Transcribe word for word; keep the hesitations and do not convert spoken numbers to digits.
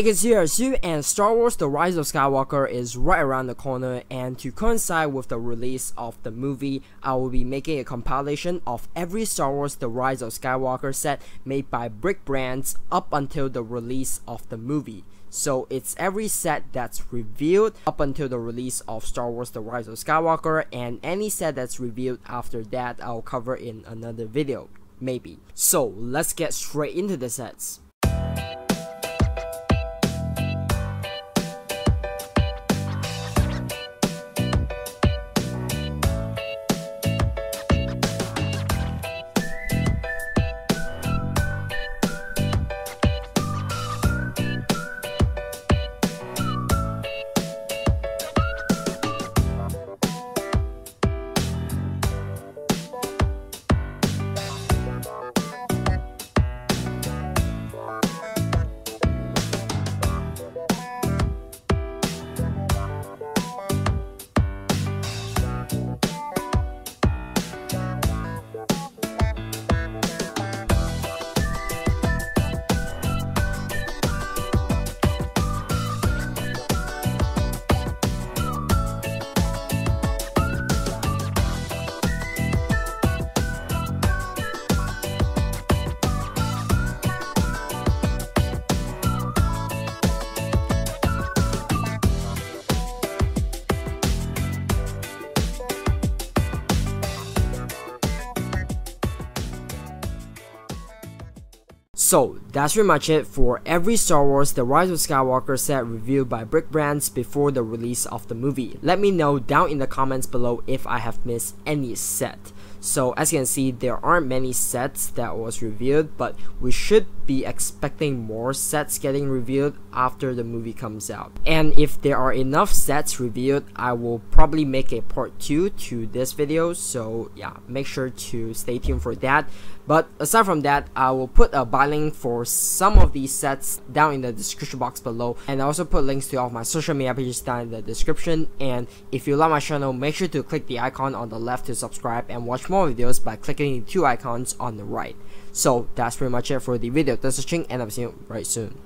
Hey guys, here is you, and Star Wars: The Rise of Skywalker is right around the corner, and to coincide with the release of the movie, I will be making a compilation of every Star Wars: The Rise of Skywalker set made by Brick Brands up until the release of the movie. So it's every set that's revealed up until the release of Star Wars: The Rise of Skywalker, and any set that's revealed after that I'll cover in another video, maybe. So let's get straight into the sets. So that's pretty much it for every Star Wars: The Rise of Skywalker set reviewed by Brick Brands before the release of the movie. Let me know down in the comments below if I have missed any set. So as you can see, there aren't many sets that was revealed, but we should be expecting more sets getting revealed after the movie comes out. And if there are enough sets revealed, I will probably make a part two to this video, so yeah, make sure to stay tuned for that. But aside from that, I will put a buy link for some of these sets down in the description box below, and I also put links to all of my social media pages down in the description. And if you like my channel, make sure to click the icon on the left to subscribe and watch more videos by clicking the two icons on the right. So that's pretty much it for the video. Thanks for watching, and I'll see you right soon.